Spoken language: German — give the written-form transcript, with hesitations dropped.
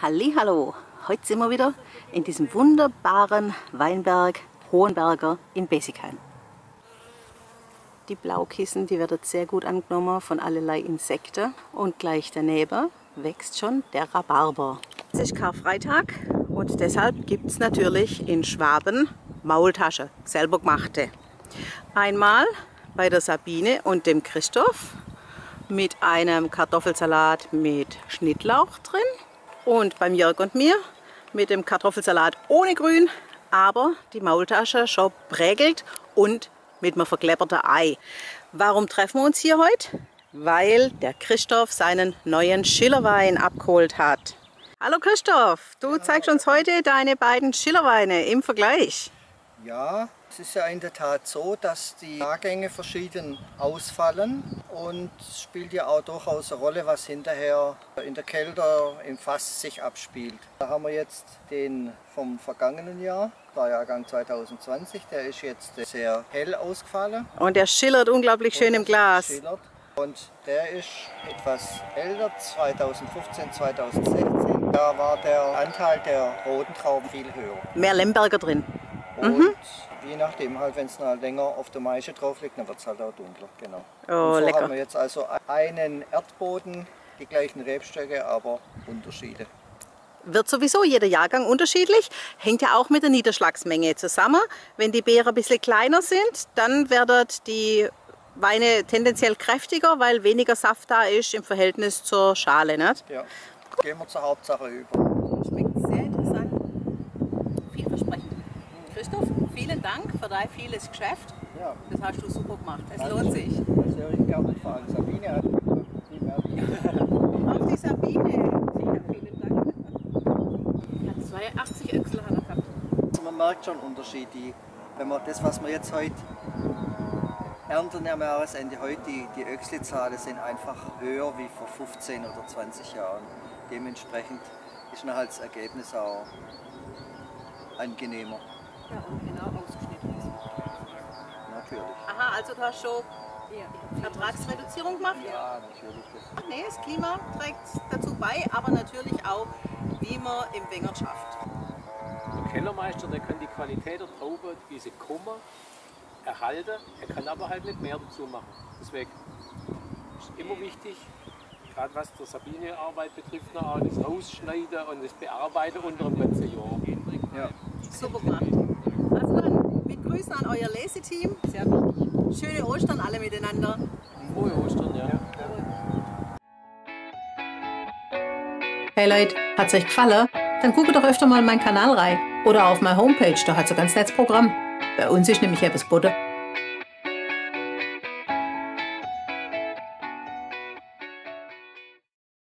Hallihallo, heute sind wir wieder in diesem wunderbaren Weinberg Hohenberger in Besigheim. Die Blaukissen, die werden sehr gut angenommen von allerlei Insekten und gleich daneben wächst schon der Rhabarber. Es ist Karfreitag und deshalb gibt es natürlich in Schwaben Maultasche, selber gemachte. Einmal bei der Sabine und dem Christoph mit einem Kartoffelsalat mit Schnittlauch drin. Und beim Jörg und mir mit dem Kartoffelsalat ohne Grün, aber die Maultasche schon prägelt und mit einem verklepperten Ei. Warum treffen wir uns hier heute? Weil der Christoph seinen neuen Schillerwein abgeholt hat. Hallo Christoph, du zeigst uns heute deine beiden Schillerweine im Vergleich. Ja, es ist ja in der Tat so, dass die Jahrgänge verschieden ausfallen und es spielt ja auch durchaus eine Rolle, was hinterher in der Kälte im Fass sich abspielt. Da haben wir jetzt den vom vergangenen Jahr, der Jahrgang 2020, der ist jetzt sehr hell ausgefallen. Und der schillert unglaublich schön im Glas. Schillert. Und der ist etwas älter, 2015, 2016, da war der Anteil der roten Trauben viel höher. Mehr Lemberger drin. Und je nachdem, halt, wenn es noch länger auf der Maische drauf liegt, dann wird es halt auch dunkler. Genau. Oh, und so lecker. Haben wir jetzt also einen Erdboden, die gleichen Rebstöcke, aber Unterschiede. Wird sowieso jeder Jahrgang unterschiedlich, hängt ja auch mit der Niederschlagsmenge zusammen. Wenn die Beeren ein bisschen kleiner sind, dann werden die Weine tendenziell kräftiger, weil weniger Saft da ist im Verhältnis zur Schale. Nicht? Ja, gehen wir zur Hauptsache über. Christoph, vielen Dank für dein vieles Geschäft. Ja. Das hast du super gemacht. Es lohnt sich. Das höre ich gerne fragen. Sabine hat die Merke. Auch die Sabine. Vielen Dank. Ich habe 82 Öchsle gehabt. Also man merkt schon Unterschied. Wenn man das, was wir jetzt heute ernten am Jahresende, heute die Öchsle-Zahlen sind einfach höher wie vor 15 oder 20 Jahren. Dementsprechend ist dann halt das Ergebnis auch angenehmer. Ja, und genau ausgeschnitten ist. Natürlich. Aha, also du hast schon Ertragsreduzierung gemacht? Ja, natürlich. Nee, das Klima trägt dazu bei, aber natürlich auch, wie man im Wenger schafft. Der Kellermeister, der kann die Qualität der Traube, diese Kummer, erhalten. Er kann aber halt nicht mehr dazu machen. Deswegen ist immer wichtig, gerade was der Sabine-Arbeit betrifft, auch das Ausschneiden und das Bearbeiten unter dem ganzen Jahr. Ja. Super gemacht. Also dann mit Grüßen an euer Leseteam. Sehr gut. Schöne Ostern alle miteinander. Frohe Ostern, ja. Hey Leute, hat's euch gefallen? Dann guckt doch öfter mal in meinen Kanal rein oder auf meine Homepage, da hat so ganz nettes Programm. Bei uns ist nämlich etwas Butter.